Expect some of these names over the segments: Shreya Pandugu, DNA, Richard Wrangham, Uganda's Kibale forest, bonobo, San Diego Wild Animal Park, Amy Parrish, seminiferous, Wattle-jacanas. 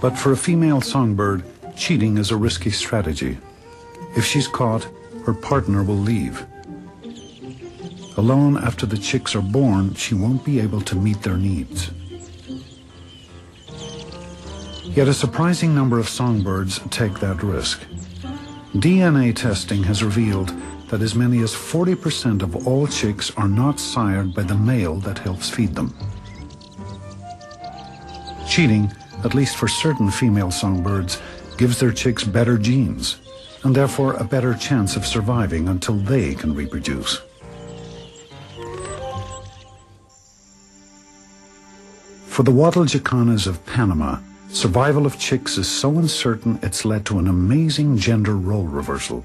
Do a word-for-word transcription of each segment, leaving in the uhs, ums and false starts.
But for a female songbird, cheating is a risky strategy. If she's caught, her partner will leave. Alone after the chicks are born, she won't be able to meet their needs. Yet a surprising number of songbirds take that risk. D N A testing has revealed that as many as forty percent of all chicks are not sired by the male that helps feed them. Cheating, at least for certain female songbirds, gives their chicks better genes, and therefore a better chance of surviving until they can reproduce. For the Wattle-jacanas of Panama, survival of chicks is so uncertain it's led to an amazing gender role reversal.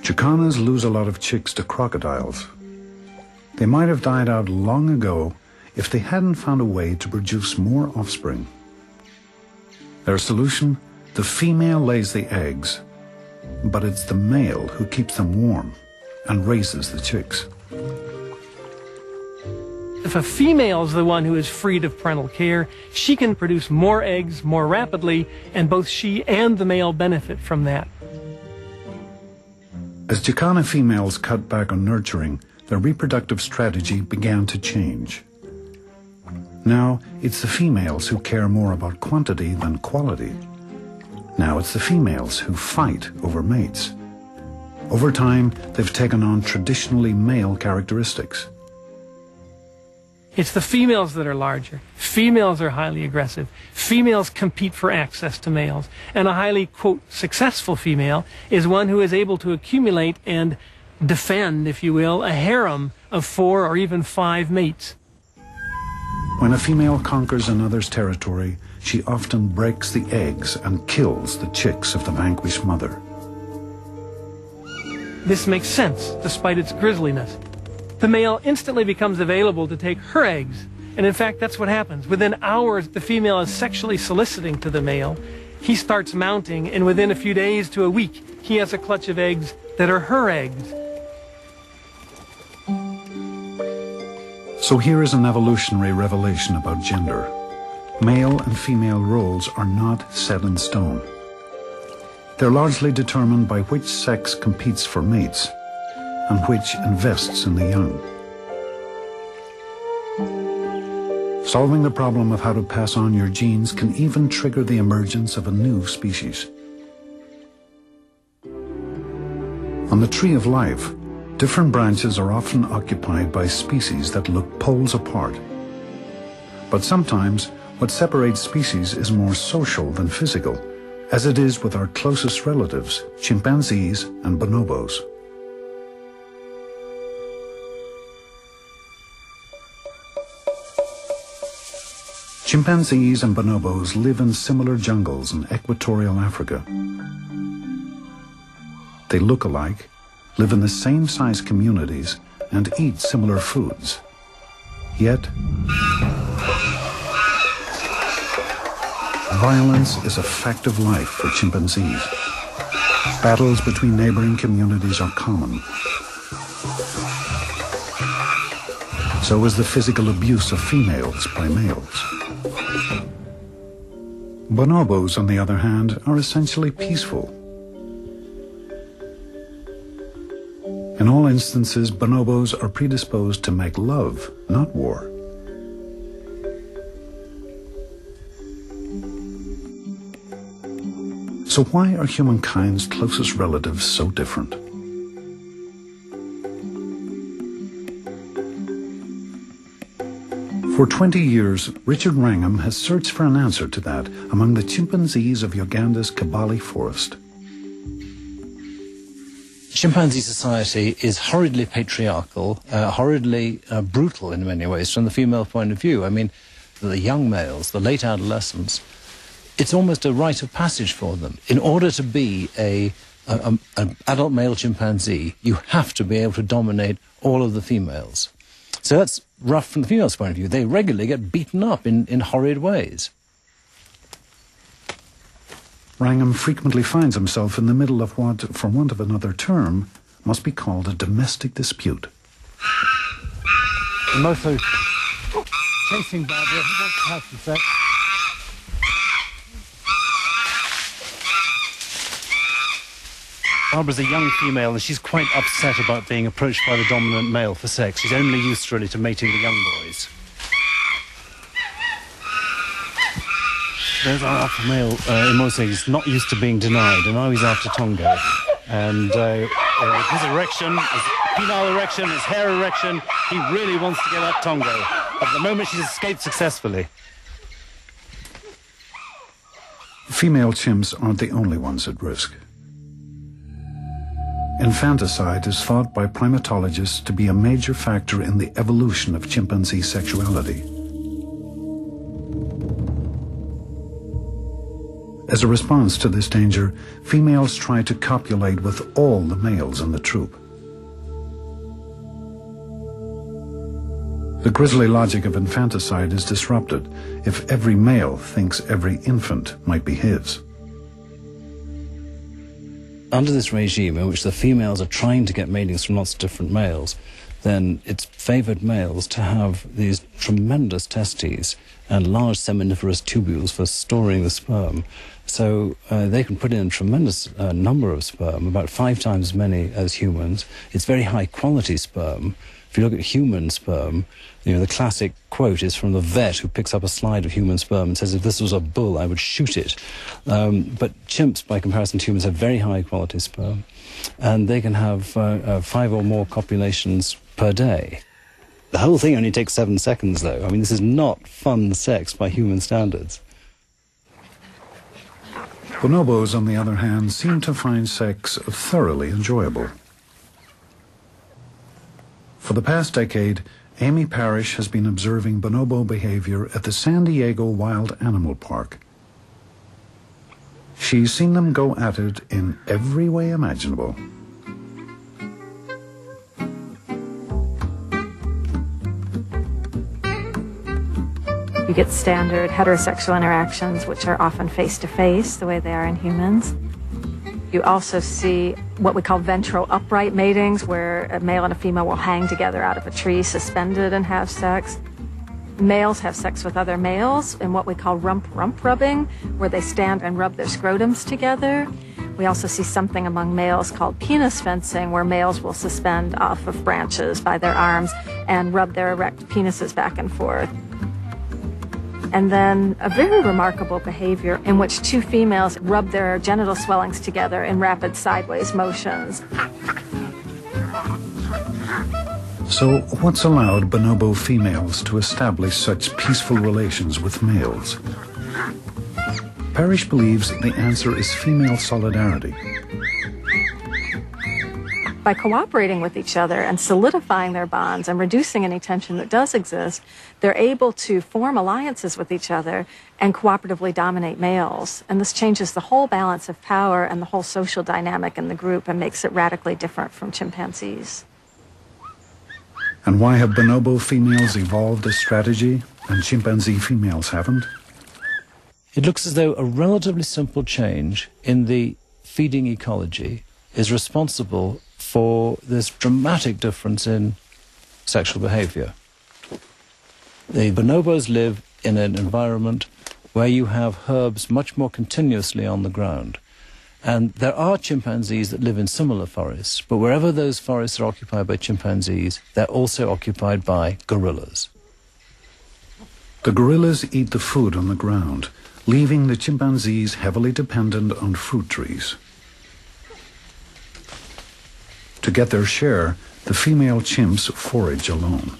Jacanas lose a lot of chicks to crocodiles. They might have died out long ago if they hadn't found a way to produce more offspring. Their solution? The female lays the eggs, but it's the male who keeps them warm and raises the chicks. If a female is the one who is freed of parental care, she can produce more eggs more rapidly, and both she and the male benefit from that. As jacana females cut back on nurturing, their reproductive strategy began to change. Now it's the females who care more about quantity than quality. Now it's the females who fight over mates. Over time, they've taken on traditionally male characteristics. It's the females that are larger. Females are highly aggressive. Females compete for access to males. And a highly, quote, successful female is one who is able to accumulate and defend, if you will, a harem of four or even five mates. When a female conquers another's territory, she often breaks the eggs and kills the chicks of the vanquished mother. This makes sense, despite its grisliness. The male instantly becomes available to take her eggs. And in fact, that's what happens. Within hours, the female is sexually soliciting to the male. He starts mounting, and within a few days to a week, he has a clutch of eggs that are her eggs. So here is an evolutionary revelation about gender. Male and female roles are not set in stone. They're largely determined by which sex competes for mates, and which invests in the young. Solving the problem of how to pass on your genes can even trigger the emergence of a new species. On the tree of life, different branches are often occupied by species that look poles apart. But sometimes, what separates species is more social than physical, as it is with our closest relatives, chimpanzees and bonobos. Chimpanzees and bonobos live in similar jungles in equatorial Africa. They look alike, live in the same size communities, and eat similar foods. Yet, violence is a fact of life for chimpanzees. Battles between neighboring communities are common. So is the physical abuse of females by males. Bonobos, on the other hand, are essentially peaceful. In all instances, bonobos are predisposed to make love, not war. So why are humankind's closest relatives so different? For twenty years, Richard Wrangham has searched for an answer to that among the chimpanzees of Uganda's Kibale forest. Chimpanzee society is horridly patriarchal, uh, horridly uh, brutal in many ways from the female point of view. I mean, the young males, the late adolescents, it's almost a rite of passage for them. In order to be a, a, a, an adult male chimpanzee, you have to be able to dominate all of the females. So that's rough from the female's point of view. They regularly get beaten up in, in horrid ways. Wrangham frequently finds himself in the middle of what, for want of another term, must be called a domestic dispute. Mostly chasing Barbara. That's the set. Barbara's a young female and she's quite upset about being approached by the dominant male for sex. She's only used really to mating the young boys. There's our alpha male uh, in Mose. He's not used to being denied, and now he's after Tongo. And uh, uh, his erection, his penile erection, his hair erection, he really wants to get at Tongo. But at the moment she's escaped successfully. Female chimps aren't the only ones at risk. Infanticide is thought by primatologists to be a major factor in the evolution of chimpanzee sexuality. As a response to this danger, females try to copulate with all the males in the troop. The grisly logic of infanticide is disrupted if every male thinks every infant might be his. Under this regime in which the females are trying to get matings from lots of different males, then it's favoured males to have these tremendous testes and large seminiferous tubules for storing the sperm. So uh, they can put in a tremendous uh, number of sperm, about five times as many as humans. It's very high quality sperm. If you look at human sperm, you know, the classic quote is from the vet who picks up a slide of human sperm and says, if this was a bull, I would shoot it. Um, but chimps, by comparison to humans, have very high-quality sperm, and they can have uh, uh, five or more copulations per day. The whole thing only takes seven seconds, though. I mean, this is not fun sex by human standards. Bonobos, on the other hand, seem to find sex thoroughly enjoyable. For the past decade, Amy Parrish has been observing bonobo behavior at the San Diego Wild Animal Park. She's seen them go at it in every way imaginable. You get standard heterosexual interactions, which are often face-to-face, the way they are in humans. You also see what we call ventral upright matings, where a male and a female will hang together out of a tree, suspended, and have sex. Males have sex with other males in what we call rump-rump rubbing, where they stand and rub their scrotums together. We also see something among males called penis fencing, where males will suspend off of branches by their arms and rub their erect penises back and forth. And then a very remarkable behavior in which two females rub their genital swellings together in rapid sideways motions. So what's allowed bonobo females to establish such peaceful relations with males? Parrish believes the answer is female solidarity. By cooperating with each other and solidifying their bonds and reducing any tension that does exist, they're able to form alliances with each other and cooperatively dominate males. And this changes the whole balance of power and the whole social dynamic in the group and makes it radically different from chimpanzees. And why have bonobo females evolved this strategy and chimpanzee females haven't? It looks as though a relatively simple change in the feeding ecology is responsible for this dramatic difference in sexual behavior. The bonobos live in an environment where you have herbs much more continuously on the ground. And there are chimpanzees that live in similar forests, but wherever those forests are occupied by chimpanzees, they're also occupied by gorillas. The gorillas eat the food on the ground, leaving the chimpanzees heavily dependent on fruit trees. To get their share, the female chimps forage alone.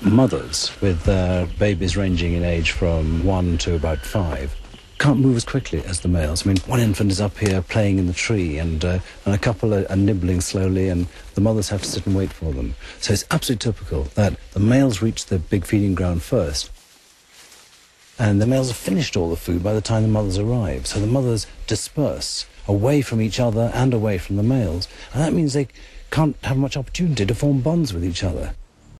Mothers with their babies ranging in age from one to about five can't move as quickly as the males. I mean, one infant is up here playing in the tree, and, uh, and a couple are, are nibbling slowly, and the mothers have to sit and wait for them. So it's absolutely typical that the males reach their big feeding ground first, and the males have finished all the food by the time the mothers arrive. So the mothers disperse away from each other and away from the males. And that means they can't have much opportunity to form bonds with each other.